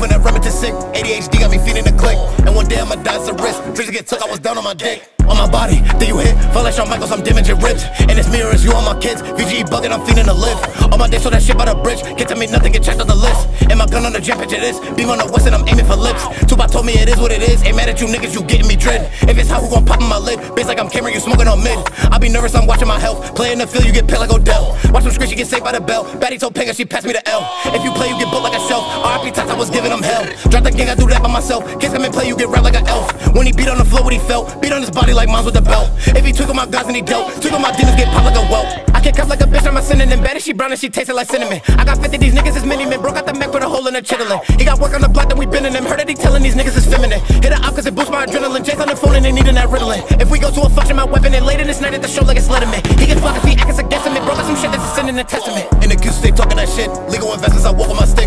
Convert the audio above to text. when I rap it to sick. ADHD got me feeding the click. And one day I'ma die to wrist. Drinks get took, I was down on my dick. On my body, then you hit. Feel like Shawn Michaels, I'm damaging ribs. And this mirror is you on my kids. VG bugging, I'm feeding the lift. On my dick, so that shit by the bridge. Can't tell me nothing, get checked on the list. And my gun on the jam, picture this. Beam on the west and I'm aiming for lips. Tupac told me it is what it is. Ain't mad at you niggas, you getting me dread. If it's hot, who gon' pop in my lid? Bitch like I'm Cameron, you smoking on mid. I be nervous, I'm watching my health. Play in the field, you get paid like Odell. Watch them screech, you get saved by the bell. Batty told Panga, she passed me the L. If you play, you get booked like a shelf. R.I.P. Tata was giving them hell. Drop the gang, I do that by myself. Kids come and play, you get wrapped like an elf. When he beat on the floor, what he felt. Beat on his body like moms with a belt. If he twinkle my guys and he dealt, twinkle my demons, get popped like a welt. I can't cuff like a bitch, I'm a synonym. Bad as she brown and she tasted like cinnamon. I got 50, these niggas is mini men. Broke out the Mac with a hole in the chitlin'. He got work on the block that we been in him. Heard that he telling these niggas is feminine. Hit it up cause it boosts my adrenaline. Jay's on the phone and they needin' that Ritalin. If we go to a function, my weapon and late in this night at the show like it's Letterman. He can fuck if he acts against him. Broke out some shit that's a sin in the testament. In the Q state talking that shit. Legal investments, I walk on my state.